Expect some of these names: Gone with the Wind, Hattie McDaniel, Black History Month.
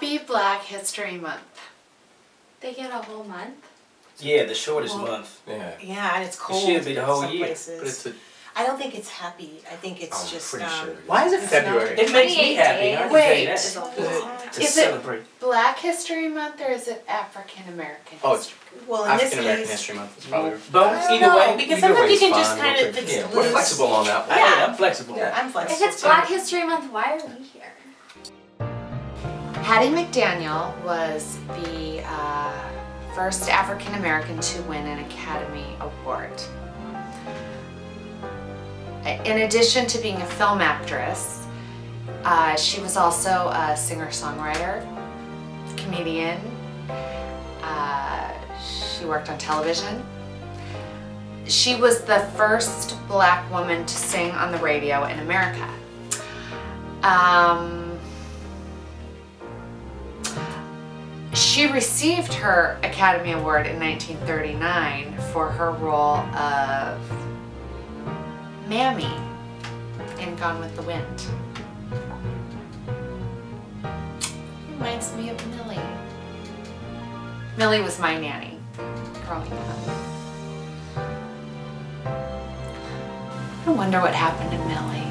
Happy Black History Month. They get a whole month? Yeah, the shortest month. Yeah. Yeah, and it's cold. It should be the whole year. Places. But it's a, I don't think it's happy. I think it's just. Sure. Why is it February? It makes me happy. I can say that. Is it Black History Month or is it African American? Oh, it's well, African American History Month is probably. But either way, because sometimes you can just kind of. Yeah, we're flexible on that one. Yeah, I'm flexible. Yeah, I'm flexible. If it's Black History Month, why are we here? Hattie McDaniel was the first African American to win an Academy Award. In addition to being a film actress, she was also a singer-songwriter, comedian. She worked on television. She was the first black woman to sing on the radio in America. She received her Academy Award in 1939 for her role of Mammy in Gone with the Wind. Reminds me of Millie. Millie was my nanny growing up. I wonder what happened to Millie.